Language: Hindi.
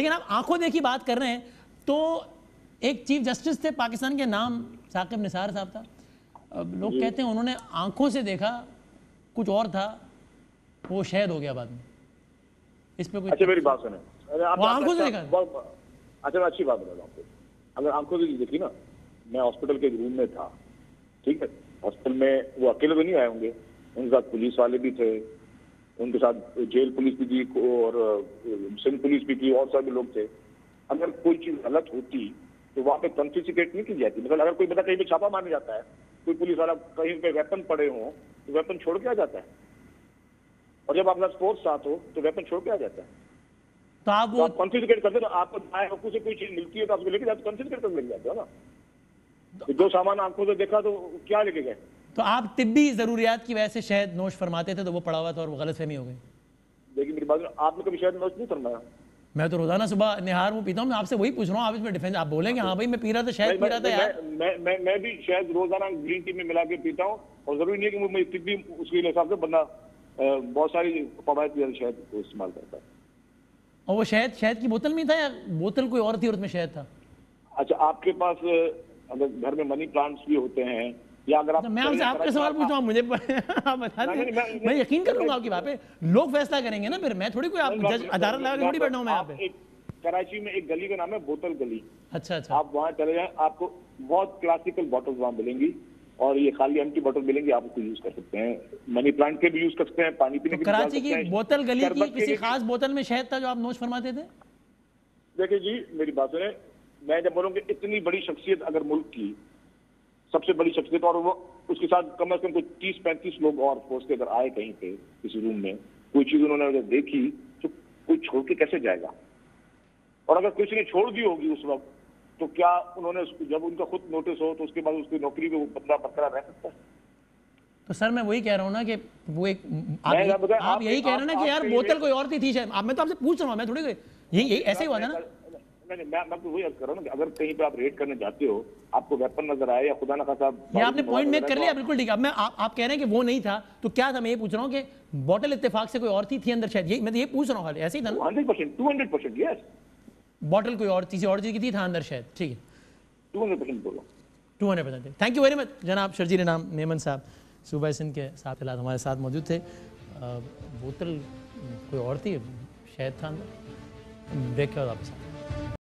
लेकिन आप आंखों देखी बात कर रहे हैं तो एक चीफ जस्टिस थे पाकिस्तान के, नाम साकिब निसार साहब था। लोग कहते हैं उन्होंने आंखों से देखा, कुछ और था, वो शहीद हो गया बाद में। इस पे कोई अच्छा मेरी बात सुने, आंखों से देखा। अच्छा मैं अच्छी बात बता रहा हूँ आपको, अगर आंखों से देखी ना, मैं हॉस्पिटल के रूम में था, ठीक है। हॉस्पिटल में वो अकेले तो नहीं आए होंगे, उनके साथ पुलिस वाले भी थे, उनके साथ जेल पुलिस भी थी और सिंध पुलिस भी थी, और सारे लोग थे। अगर कोई चीज गलत होती तो वहाँ पे कॉन्फिस्केट नहीं की जाती। मतलब अगर कोई बंदा कहीं पे छापा मारने जाता है, कोई पुलिस वाला कहीं पे वेपन पड़े हो तो वेपन छोड़ के आ जाता है, और जब आपका फोर्स साथ हो तो वेपन छोड़ के आ जाता है। तो आप कॉन्फिस्केट करते हो, आपको दाएं हकूक से कोई चीज मिलती है तो आपको लेके जाते हो, कॉन्फिस्केट करके लेके जाते हो ना। जो सामान आंखों से देखा तो क्या लेके गए? तो आप तिब्बी जरूरियात की वजह से शहद नोश फरमाते थे, तो वो पड़ा हुआ था और वो गलतफहमी हो गई। लेकिन मेरी बात में आपने कभी शहद नोश नहीं फरमाया? मैं तो रोजाना सुबह निहार में पीता हूं। मैं आपसे वही पूछ रहा हूं, आप इसमें डिफेंस आप बोलेंगे हाँ भाई मैं पी रहा था शहद पी रहा था यार। मैं भी शहद रोजाना ग्रीन टी में मिला के पीता हूँ, और जरूरी नहीं है कि मैं तिब्बी उसके हिसाब से बंदा बहुत सारी कवायद शहद को इस्तेमाल करता है। और वो शहद शहद की बोतल में था या बोतल कोई और थी और उसमें शहद था? अच्छा आपके पास अगर घर में मनी प्लांट्स भी होते हैं या अगर आप, मैं आपका सवाल पूछ रहा हूँ, मुझे आप बता दें, मैं यकीन कर लूंगा आपकी बात पे, लोग फैसला करेंगे ना, फिर मैं थोड़ी कोई आप जज अदालत लगा के थोड़ी बैठा हूँ मैं यहाँ पे। कराची में एक गली का नाम है बोतल गली। अच्छा अच्छा, आप वहाँ चले जाए, आपको बहुत क्लासिकल बॉटल्स वहाँ मिलेंगी, और ये खाली एम्प्टी बॉटल मिलेंगी, आप उसको यूज कर सकते हैं, मनी प्लांट के भी यूज कर सकते हैं, पानी पीने के। कराची की बोतल गली की किसी खास बोतल में शहद था जो आप नोश फरमाते थे? देखिए जी मेरी बात सुने, मैं जब बोलूँ कि इतनी बड़ी शख्सियत, अगर मुल्क की सबसे बड़ी शख्सियत, और वो उसके साथ कम से कम कोई 30-35 लोग और फोर्स के अगर आए कहीं पे किसी रूम में, कोई चीज उन्होंने अगर देखी तो कोई छोड़ के कैसे जाएगा? और अगर किसी ने छोड़ दी होगी उस वक्त, तो क्या उन्होंने जब उनका खुद नोटिस हो तो उसके बाद उसकी नौकरी में वो बंदा बरकरार रह सकता है? तो सर मैं वही कह रहा हूँ ना कि वो एक आप यही कह रहे ना कि यार बोतल कोई और थी शायद। मैं तो आपसे पूछ रहा हूँ, मैं थोड़ी यही ऐसे ही हुआ था ना। नहीं मैं तो वही अर्ज कर रहा हूँ, अगर कहीं पे आप रेड करने जाते हो, आपको वेपन नजर आए या खुदा ना खासा, ये आपने पॉइंट मेक कर लिया, बिल्कुल ठीक है। मैं आप कह रहे हैं कि वो नहीं था तो क्या था, मैं ये पूछ रहा हूँ कि बॉटल इत्तेफाक से कोई और थी अंदर शायद, ये मैं ये पूछ रहा हूँ, ऐसे ही था ना। 100% 200% यस, बॉटल कोई और चीज की थी, था अंदर शायद, ठीक है 200% बोल रहा हूँ, 200%। थैंक यू वेरी मच जनाब शर्जीर इनाम नेमन साहब सूबा सिंध के साथ हमारे साथ मौजूद थे। बोतल कोई और थी, शायद था अंदर, देखा वापस।